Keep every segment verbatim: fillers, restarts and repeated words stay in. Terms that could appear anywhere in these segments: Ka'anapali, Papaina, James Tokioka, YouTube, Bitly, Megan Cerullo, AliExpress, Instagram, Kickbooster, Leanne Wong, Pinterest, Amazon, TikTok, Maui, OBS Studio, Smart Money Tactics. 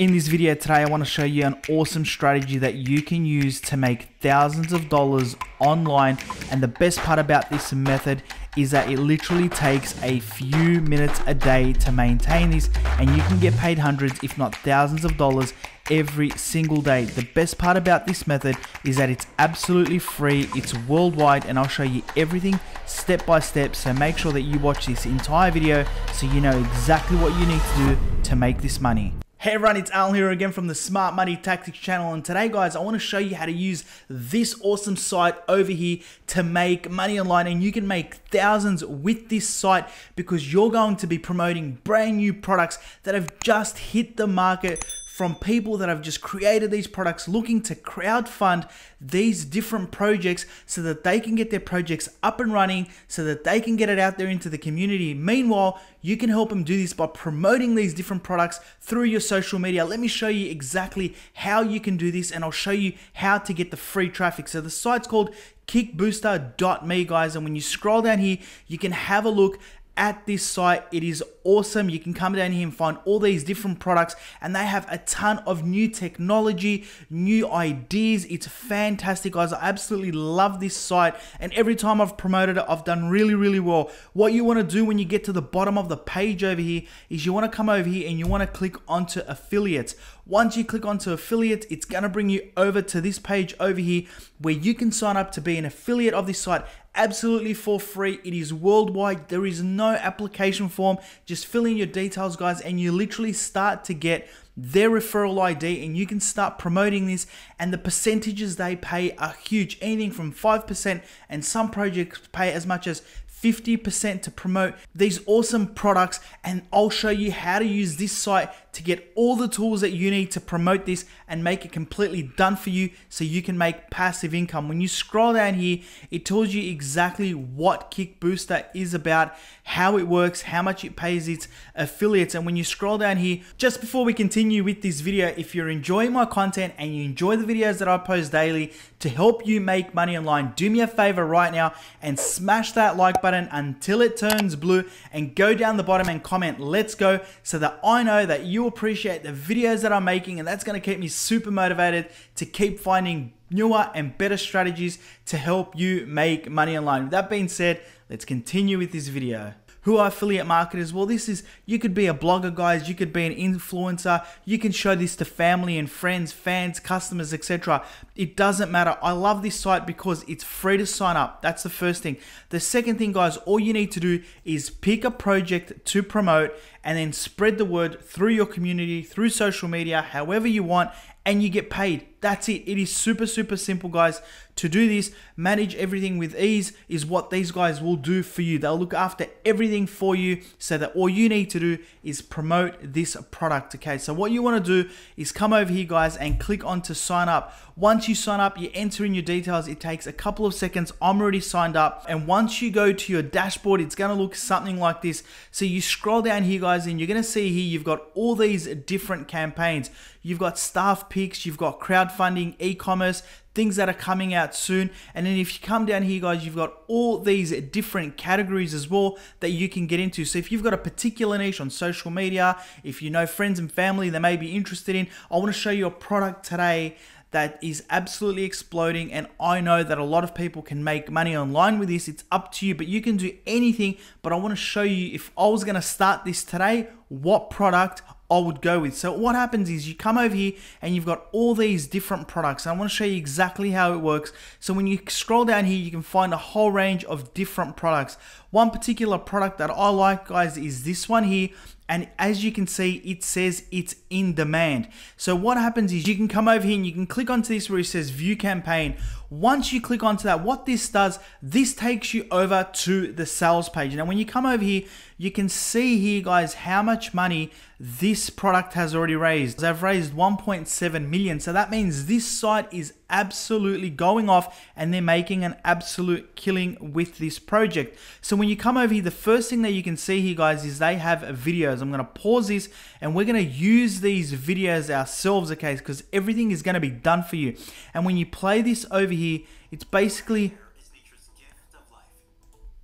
In this video today, I want to show you an awesome strategy that you can use to make thousands of dollars online. And the best part about this method is that it literally takes a few minutes a day to maintain this, and you can get paid hundreds, if not thousands of dollars every single day. The best part about this method is that it's absolutely free, it's worldwide, and I'll show you everything step by step. So make sure that you watch this entire video so you know exactly what you need to do to make this money. Hey everyone, it's Alan here again from the Smart Money Tactics channel, and today guys I want to show you how to use this awesome site over here to make money online, and you can make thousands with this site because you're going to be promoting brand new products that have just hit the market from people that have just created these products looking to crowdfund these different projects so that they can get their projects up and running, so that they can get it out there into the community. Meanwhile, you can help them do this by promoting these different products through your social media. Let me show you exactly how you can do this, and I'll show you how to get the free traffic. So the site's called kickbooster dot me, guys, and when you scroll down here, you can have a look at this site. It is awesome. You can come down here and find all these different products, and they have a ton of new technology, new ideas. It's fantastic, guys. I absolutely love this site, and every time I've promoted it, I've done really, really well. What you want to do when you get to the bottom of the page over here is you want to come over here and you want to click onto affiliates. Once you click onto affiliates, it's going to bring you over to this page over here where you can sign up to be an affiliate of this site absolutely for free. It is worldwide. There is no application form. Just fill in your details, guys, and you literally start to get their referral I D, and you can start promoting this, and the percentages they pay are huge, anything from five percent, and some projects pay as much as fifty percent to promote these awesome products. And I'll show you how to use this site to get all the tools that you need to promote this and make it completely done for you so you can make passive income. When you scroll down here, it tells you exactly what Kickbooster is about, how it works, how much it pays its affiliates. And when you scroll down here, just before we continue with this video, if you're enjoying my content and you enjoy the videos that I post daily to help you make money online, do me a favor right now and smash that like button until it turns blue, and go down the bottom and comment "let's go" so that I know that you appreciate the videos that I'm making, and that's going to keep me super motivated to keep finding newer and better strategies to help you make money online. With that being said, let's continue with this video. Who are affiliate marketers? Well, this is, you could be a blogger, guys, you could be an influencer, you can show this to family and friends, fans, customers, et cetera. It doesn't matter. I love this site because it's free to sign up. That's the first thing. The second thing, guys, all you need to do is pick a project to promote and then spread the word through your community, through social media, however you want, and you get paid. That's it. It is super, super simple, guys, to do this. Manage everything with ease is what these guys will do for you. They'll look after everything for you so that all you need to do is promote this product. Okay, so what you want to do is come over here, guys, and click on to sign up. Once you sign up, you enter in your details. It takes a couple of seconds. I'm already signed up. And once you go to your dashboard, it's going to look something like this. So you scroll down here, guys, and you're going to see here you've got all these different campaigns. You've got staff picks, you've got crowdfunding, e-commerce, things that are coming out soon. And then if you come down here, guys, you've got all these different categories as well that you can get into. So if you've got a particular niche on social media, if you know friends and family they may be interested in, I want to show you a product today that is absolutely exploding, and I know that a lot of people can make money online with this. It's up to you, but you can do anything. But I want to show you, if I was going to start this today, what product I would go with. So what happens is you come over here and you've got all these different products. I want to show you exactly how it works. So when you scroll down here, you can find a whole range of different products. One particular product that I like, guys, is this one here. And as you can see, it says it's in demand. So what happens is you can come over here and you can click onto this where it says view campaign. Once you click onto that, what this does, this takes you over to the sales page. Now, when you come over here, you can see here, guys, how much money this product has already raised. They've raised one point seven million. So that means this site is absolutely going off, and they're making an absolute killing with this project. So when you come over here, the first thing that you can see here, guys, is they have videos. I'm going to pause this and we're going to use these videos ourselves, okay, because everything is going to be done for you. And when you play this over here, it's basically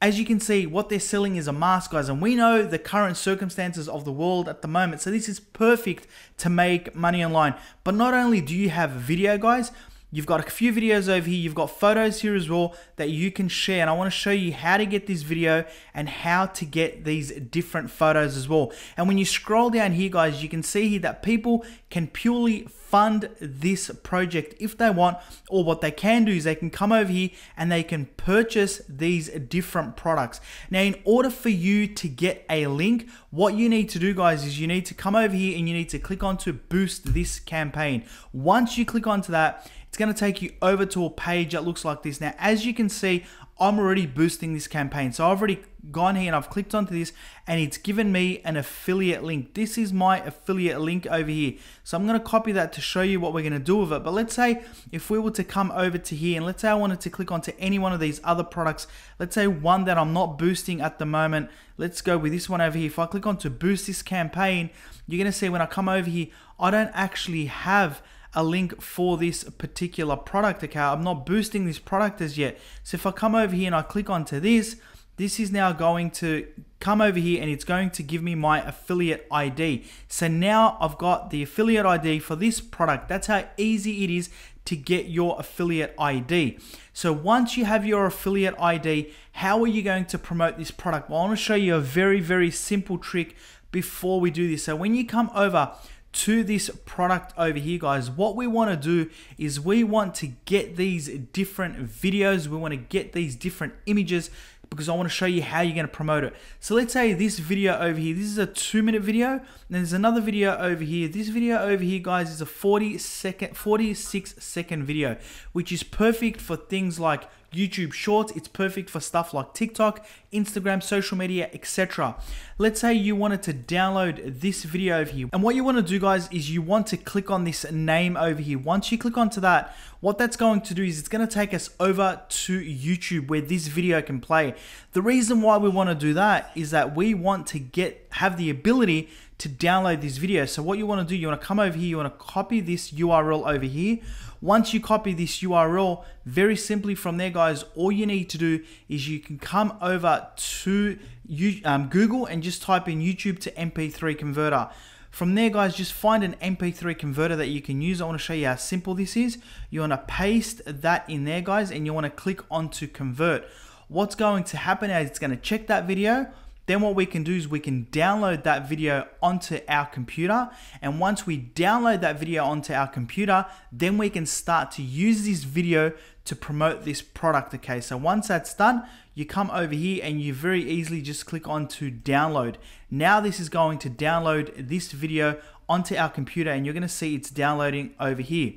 As you can see, what they're selling is a mask, guys, and we know the current circumstances of the world at the moment. So this is perfect to make money online. But not only do you have video, guys, you've got a few videos over here, you've got photos here as well that you can share, and I want to show you how to get this video and how to get these different photos as well. And when you scroll down here, guys, you can see here that people can purely fund this project if they want, or what they can do is they can come over here and they can purchase these different products. Now, in order for you to get a link, what you need to do, guys, is you need to come over here and you need to click on to boost this campaign. Once you click onto that, it's going to take you over to a page that looks like this. Now, as you can see, I'm already boosting this campaign. So I've already gone here and I've clicked onto this and it's given me an affiliate link. This is my affiliate link over here. So I'm going to copy that to show you what we're going to do with it. But let's say if we were to come over to here and let's say I wanted to click onto any one of these other products. Let's say one that I'm not boosting at the moment. Let's go with this one over here. If I click onto boost this campaign, you're going to see when I come over here, I don't actually have a link for this particular product account. I'm not boosting this product as yet. So if I come over here and I click onto this, this is now going to come over here and it's going to give me my affiliate I D. So now I've got the affiliate I D for this product. That's how easy it is to get your affiliate I D. So once you have your affiliate I D, how are you going to promote this product? Well, I want to show you a very, very simple trick before we do this. So when you come over to this product over here, guys, what we want to do is we want to get these different videos, we want to get these different images, because I want to show you how you're going to promote it. So let's say this video over here, this is a two minute video, and there's another video over here. This video over here, guys, is a forty second forty-six second video, which is perfect for things like YouTube Shorts. It's perfect for stuff like TikTok, Instagram, social media, et cetera. Let's say you wanted to download this video over here. And what you want to do, guys, is you want to click on this name over here. Once you click onto that, what that's going to do is it's going to take us over to YouTube where this video can play. The reason why we want to do that is that we want to get have the ability to download this video. So what you want to do, you want to come over here, you want to copy this U R L over here. Once you copy this U R L, very simply from there, guys, all you need to do is you can come over to you, um, Google and just type in YouTube to M P three converter. From there, guys, just find an M P three converter that you can use. I want to show you how simple this is. You want to paste that in there, guys, and you want to click on to convert. What's going to happen is it's going to check that video. Then what we can do is we can download that video onto our computer. And once we download that video onto our computer, then we can start to use this video to promote this product. Okay, so once that's done, you come over here and you very easily just click on to download. Now this is going to download this video onto our computer and you're gonna see it's downloading over here.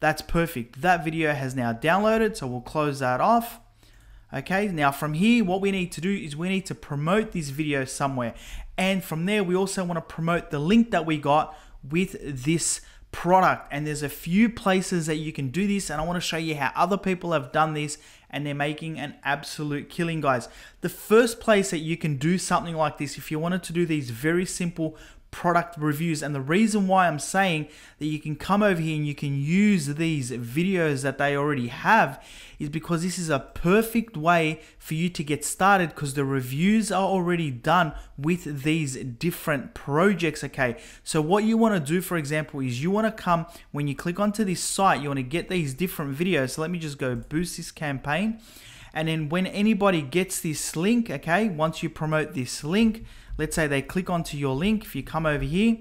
That's perfect. That video has now downloaded, so we'll close that off. Okay, now from here, what we need to do is we need to promote this video somewhere. And from there, we also want to promote the link that we got with this product. And there's a few places that you can do this. And I want to show you how other people have done this and they're making an absolute killing, guys. The first place that you can do something like this, if you wanted to do these very simple product reviews, and the reason why I'm saying that you can come over here and you can use these videos that they already have is because this is a perfect way for you to get started, because the reviews are already done with these different projects. Okay, so what you want to do, for example, is you want to come, when you click onto this site, you want to get these different videos. So let me just go boost this campaign, and then when anybody gets this link, okay, once you promote this link, let's say they click onto your link. If you come over here,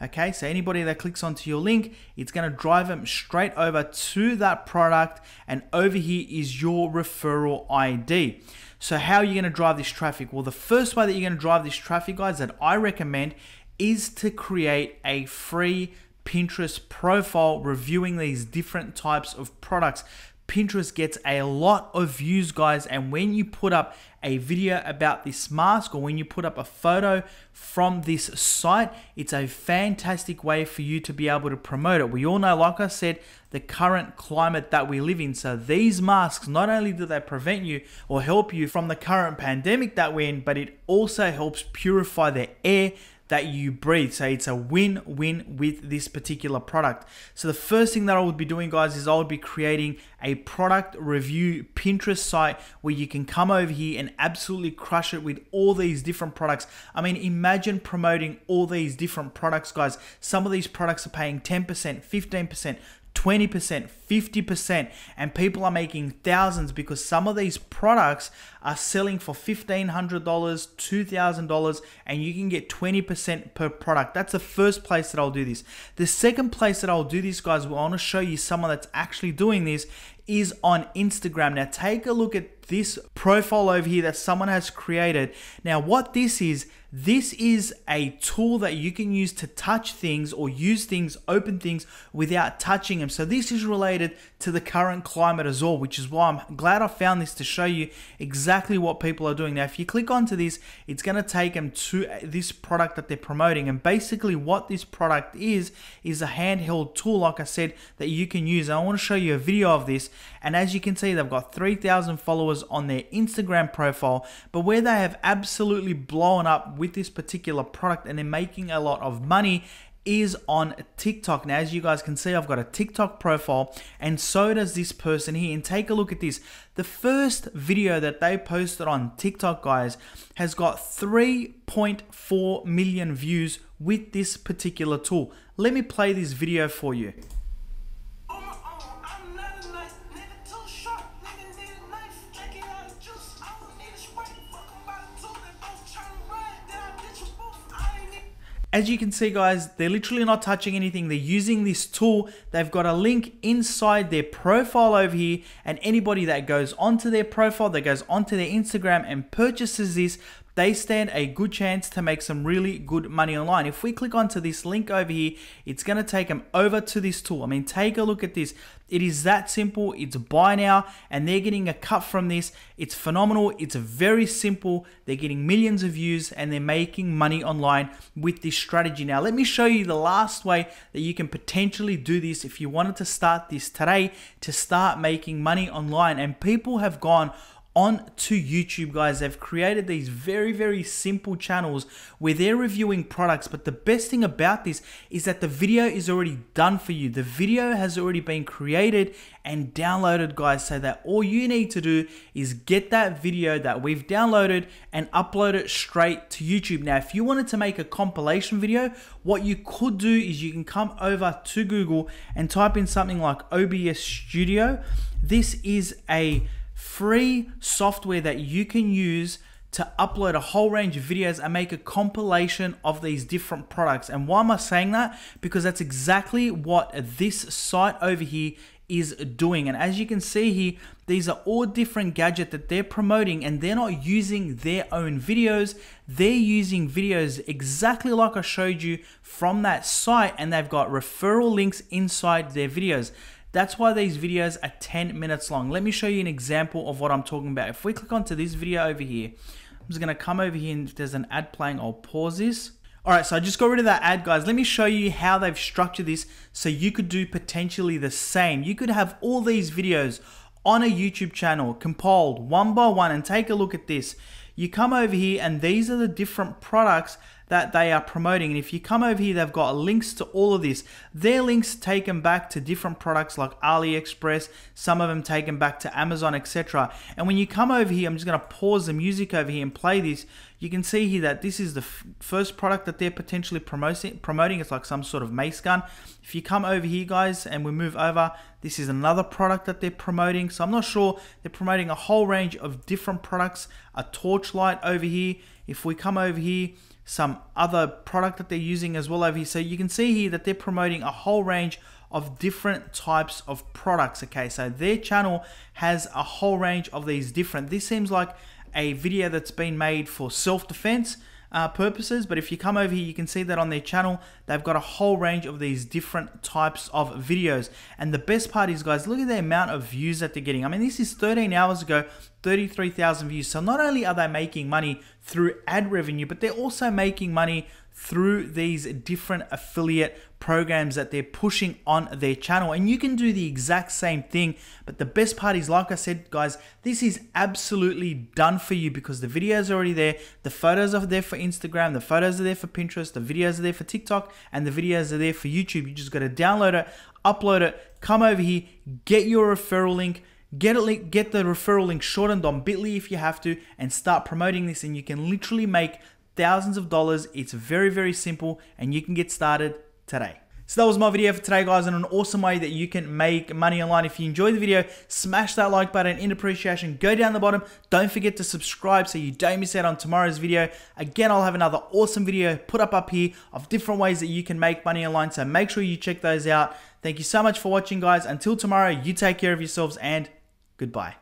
okay, so anybody that clicks onto your link, it's going to drive them straight over to that product, and over here is your referral I D. So how are you going to drive this traffic? Well, the first way that you're going to drive this traffic, guys, that I recommend is to create a free Pinterest profile reviewing these different types of products. Pinterest gets a lot of views, guys, and when you put up a video about this mask, or when you put up a photo from this site, it's a fantastic way for you to be able to promote it. We all know, like I said, the current climate that we live in. So these masks, not only do they prevent you or help you from the current pandemic that we're in, but it also helps purify the air that you breathe. So it's a win-win with this particular product. So the first thing that I would be doing, guys, is I would be creating a product review Pinterest site where you can come over here and absolutely crush it with all these different products. I mean, imagine promoting all these different products, guys. Some of these products are paying ten percent, fifteen percent, twenty percent, fifty percent, and people are making thousands because some of these products are selling for fifteen hundred dollars, two thousand dollars, and you can get twenty percent per product. That's the first place that I'll do this. The second place that I'll do this, guys, I want to show you someone that's actually doing this, is on Instagram. Now take a look at this profile over here that someone has created. Now what this is, this is a tool that you can use to touch things or use things, open things without touching them. So this is related to the current climate as well, which is why I'm glad I found this to show you exactly what people are doing. Now if you click onto this, it's gonna take them to this product that they're promoting, and basically what this product is, is a handheld tool, like I said, that you can use. And I wanna show you a video of this. And as you can see, they've got three thousand followers on their Instagram profile, but where they have absolutely blown up with this particular product and they're making a lot of money is on TikTok. Now, as you guys can see, I've got a TikTok profile, and so does this person here. And take a look at this. The first video that they posted on TikTok, guys, has got three point four million views with this particular tool. Let me play this video for you. As you can see, guys, they're literally not touching anything. They're using this tool. They've got a link inside their profile over here, and anybody that goes onto their profile, that goes onto their Instagram and purchases this, they stand a good chance to make some really good money online. If we click onto this link over here, it's gonna take them over to this tool. I mean, take a look at this. It is that simple. It's buy now, and they're getting a cut from this. It's phenomenal. It's very simple. They're getting millions of views, and they're making money online with this strategy. Now, let me show you the last way that you can potentially do this if you wanted to start this today to start making money online. And people have gone on to YouTube, guys. They've created these very, very simple channels where they're reviewing products, but the best thing about this is that the video is already done for you. The video has already been created and downloaded, guys, so that all you need to do is get that video that we've downloaded and upload it straight to YouTube. Now, if you wanted to make a compilation video, what you could do is you can come over to Google and type in something like O B S Studio. This is a free software that you can use to upload a whole range of videos and make a compilation of these different products. And why am I saying that? Because that's exactly what this site over here is doing. And as you can see here, these are all different gadgets that they're promoting, and they're not using their own videos. They're using videos exactly like I showed you from that site, and they've got referral links inside their videos. That's why these videos are ten minutes long. Let me show you an example of what I'm talking about. If we click onto this video over here, I'm just gonna come over here, and if there's an ad playing, I'll pause this. All right, so I just got rid of that ad, guys. Let me show you how they've structured this so you could do potentially the same. You could have all these videos on a YouTube channel compiled one by one, and take a look at this. You come over here, and these are the different products that they are promoting. And if you come over here, they've got links to all of this. Their links take them back to different products like AliExpress, some of them take them back to Amazon, et cetera. And when you come over here, I'm just gonna pause the music over here and play this. You can see here that this is the first product that they're potentially promoting. It's like some sort of mace gun. If you come over here, guys, and we move over, this is another product that they're promoting. So I'm not sure, they're promoting a whole range of different products. A torchlight over here. If we come over here, some other product that they're using as well over here. So you can see here that they're promoting a whole range of different types of products. Okay, so their channel has a whole range of these different. This seems like a video that's been made for self-defense uh, purposes, but if you come over here, you can see that on their channel, they've got a whole range of these different types of videos. And the best part is, guys, look at the amount of views that they're getting. I mean, this is thirteen hours ago, thirty-three thousand views. So not only are they making money through ad revenue, but they're also making money through these different affiliate programs that they're pushing on their channel. And you can do the exact same thing, but the best part is, like I said, guys, this is absolutely done for you because the video is already there, the photos are there for Instagram, the photos are there for Pinterest, the videos are there for TikTok, and the videos are there for YouTube. You just got to download it, upload it, come over here, get your referral link, Get, a link, get the referral link shortened on Bitly if you have to, and start promoting this, and you can literally make thousands of dollars. It's very, very simple, and you can get started today. So that was my video for today, guys, and an awesome way that you can make money online. If you enjoyed the video, smash that like button in appreciation. Go down the bottom. Don't forget to subscribe so you don't miss out on tomorrow's video. Again, I'll have another awesome video put up up here of different ways that you can make money online, so make sure you check those out. Thank you so much for watching, guys. Until tomorrow, you take care of yourselves, and goodbye.